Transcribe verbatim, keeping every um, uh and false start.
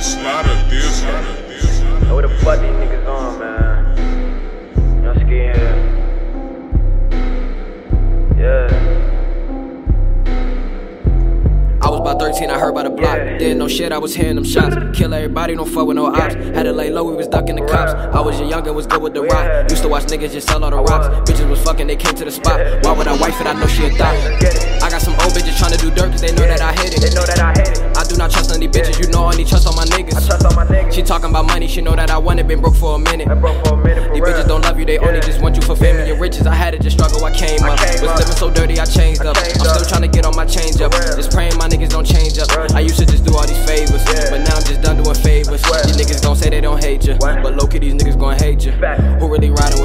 this, not a this, not a this. Know what the fuck these niggas on, man. Y'all scared. Yeah. I was about thirteen, I heard by the block. Did no shit, I was hearing them shots. Kill everybody, don't fuck with no ops. Had to lay low, we was ducking the cops. I was a youngin', was good with the rock. Used to watch niggas just sell all the rocks. Bitches was fucking, they came to the spot. Why would I wife it? I know she a thot. I got some old bitches tryna do dirt, cause they know that I hit it. I do not trust none of these bitches, you know I only trust all my niggas. She talking about money, she know that I want it, been broke for a minute. These bitches don't love you, they only just want you for family and riches. I had to just struggle, I came up. Was living so dirty, I changed up. I'm still tryna get on my change up. Just praying my niggas don't change up. I used to just do all these favors, yeah. But now I'm just done doing favors. These niggas gon' say they don't hate ya, what? But low-key these niggas gon' hate ya. Who really riding